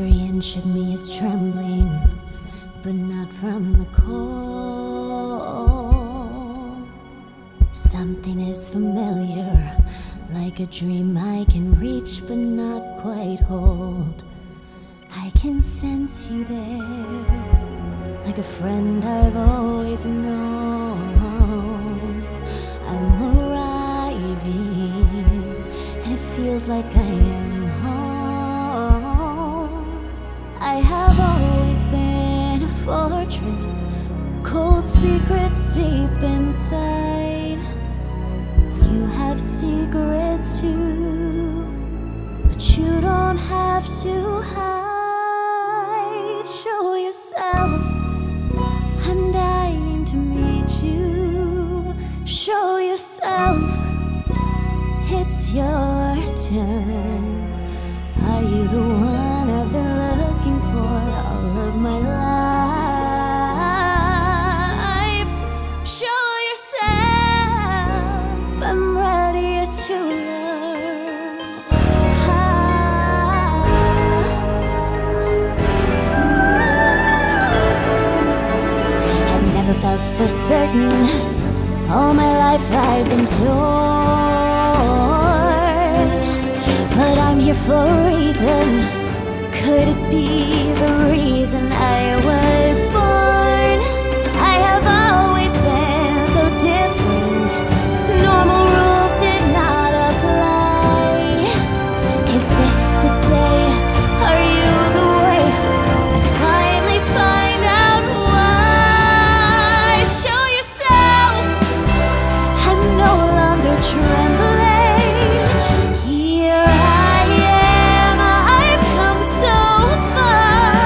Every inch of me is trembling, but not from the cold. Something is familiar, like a dream I can reach but not quite hold. I can sense you there, like a friend I've always known. I'm arriving, and it feels like I am home. I have always been a fortress, cold secrets deep inside. You have secrets too, but you don't have to hide. Show yourself, I'm dying to meet you. Show yourself, it's your turn. Are you the one I've been looking for all of my life? Show yourself, I'm ready to learn. Felt so certain, all my life I've been torn, but I'm here for a reason. Could it be the reason I was born? I have always been so different, normal rules did not apply. Is this the day? Are you the way I finally find out? Trembling, here I am, I've come so far.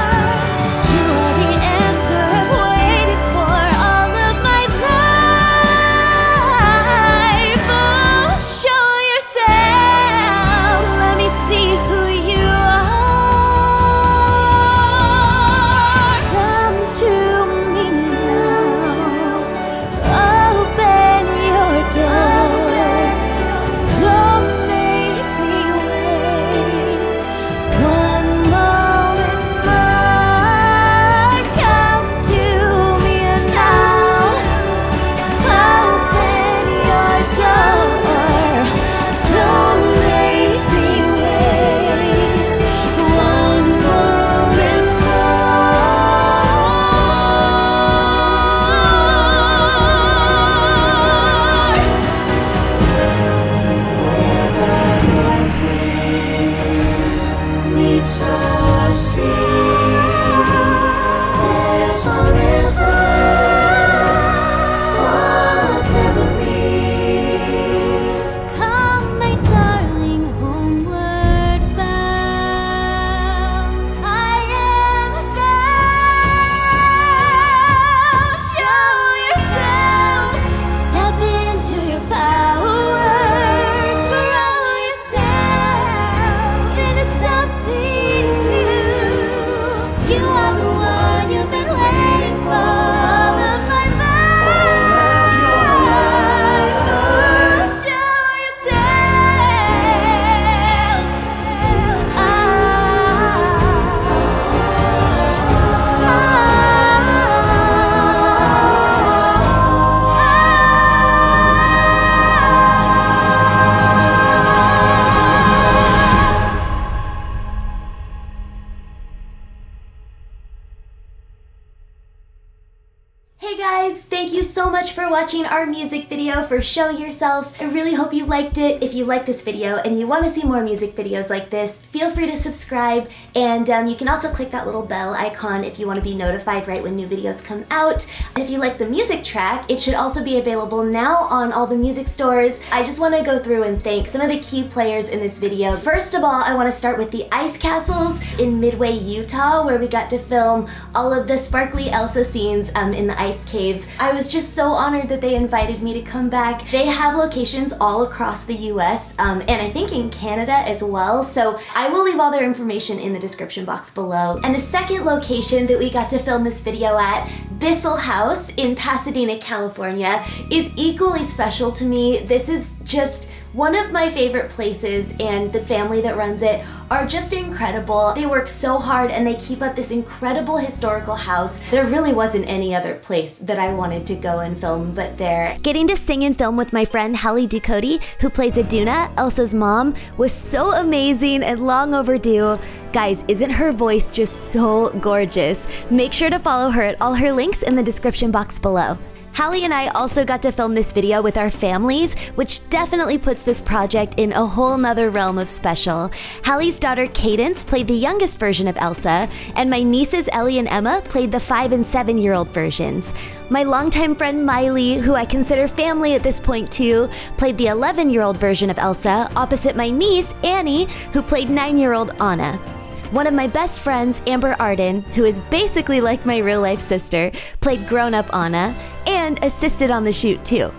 You are the answer I've waited for all of my life. Oh, show yourself, let me see who you are. Come to me now, open your door. For watching our music video for Show Yourself. I really hope you liked it. If you like this video and you want to see more music videos like this, feel free to subscribe, and you can also click that little bell icon if you want to be notified right when new videos come out. And if you like the music track, it should also be available now on all the music stores. I just want to go through and thank some of the key players in this video. First of all, I want to start with the Ice Castles in Midway, Utah, where we got to film all of the sparkly Elsa scenes in the ice caves. I was just so honored that they invited me to come back. They have locations all across the US and I think in Canada as well, so I will leave all their information in the description box below. And the second location that we got to film this video at, Bissell House in Pasadena, California, is equally special to me. This is just One of my favorite places, and the family that runs it are just incredible. They work so hard and they keep up this incredible historical house. There really wasn't any other place that I wanted to go and film but there. Getting to sing and film with my friend Hali Ducote, who plays Iduna, Elsa's mom, was so amazing and long overdue. Guys, isn't her voice just so gorgeous? Make sure to follow her at all her links in the description box below. Hali and I also got to film this video with our families, which definitely puts this project in a whole nother realm of special. Hali's daughter Cadence played the youngest version of Elsa, and my nieces Ellie and Emma played the 5- and 7-year-old versions. My longtime friend Miley, who I consider family at this point too, played the 11-year-old version of Elsa opposite my niece Annie, who played 9-year-old Anna. One of my best friends, Amber Arden, who is basically like my real-life sister, played grown-up Anna and assisted on the shoot too.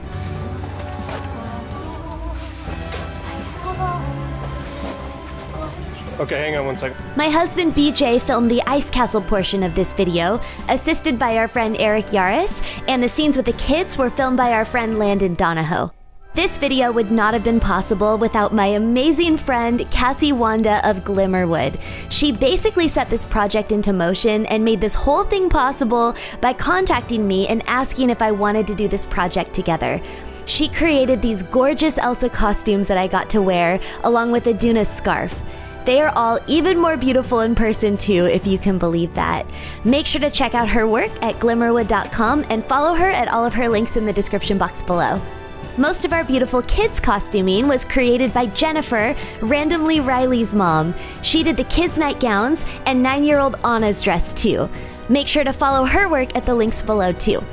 Okay, hang on one second. My husband BJ filmed the Ice Castle portion of this video, assisted by our friend Eric Yarris, and the scenes with the kids were filmed by our friend Landon Donahoe. This video would not have been possible without my amazing friend Cassie Wanda of Glimmerwood. She basically set this project into motion and made this whole thing possible by contacting me and asking if I wanted to do this project together. She created these gorgeous Elsa costumes that I got to wear, along with Iduna's scarf. They are all even more beautiful in person too, if you can believe that. Make sure to check out her work at glimmerwood.com and follow her at all of her links in the description box below. Most of our beautiful kids' costuming was created by Jennifer, randomly Riley's mom. She did the kids' nightgowns and 9-year-old Anna's dress too. Make sure to follow her work at the links below too.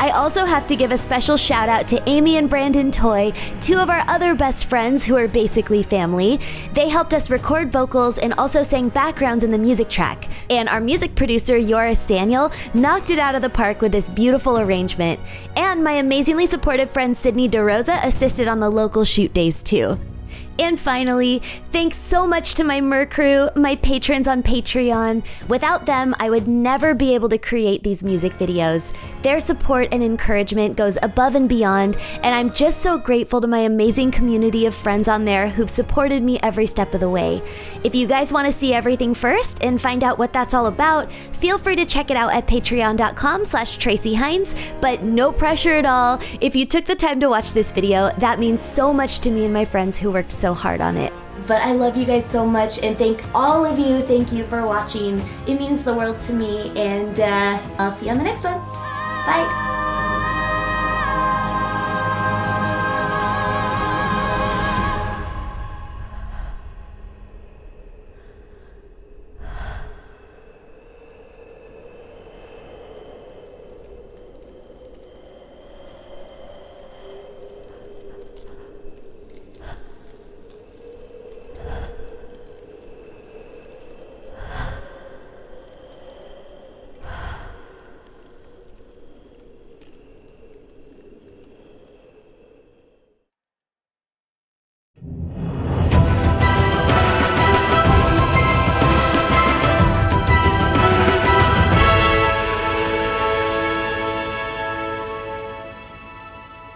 I also have to give a special shout out to Amy and Brandon Toy, two of our other best friends who are basically family. They helped us record vocals and also sang backgrounds in the music track. And our music producer, Yoris Daniel, knocked it out of the park with this beautiful arrangement. And my amazingly supportive friend Sydney DeRosa assisted on the local shoot days too. And finally, thanks so much to my Mer crew, my patrons on Patreon. Without them, I would never be able to create these music videos. Their support and encouragement goes above and beyond, and I'm just so grateful to my amazing community of friends on there who've supported me every step of the way. If you guys want to see everything first and find out what that's all about, feel free to check it out at patreon.com/Traci Hines, but no pressure at all. If you took the time to watch this video, that means so much to me and my friends who worked so hard on it. But I love you guys so much, and thank all of you. Thank you for watching. It means the world to me, and I'll see you on the next one. Bye.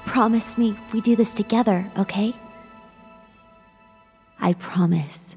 Promise me we do this together, okay? I promise.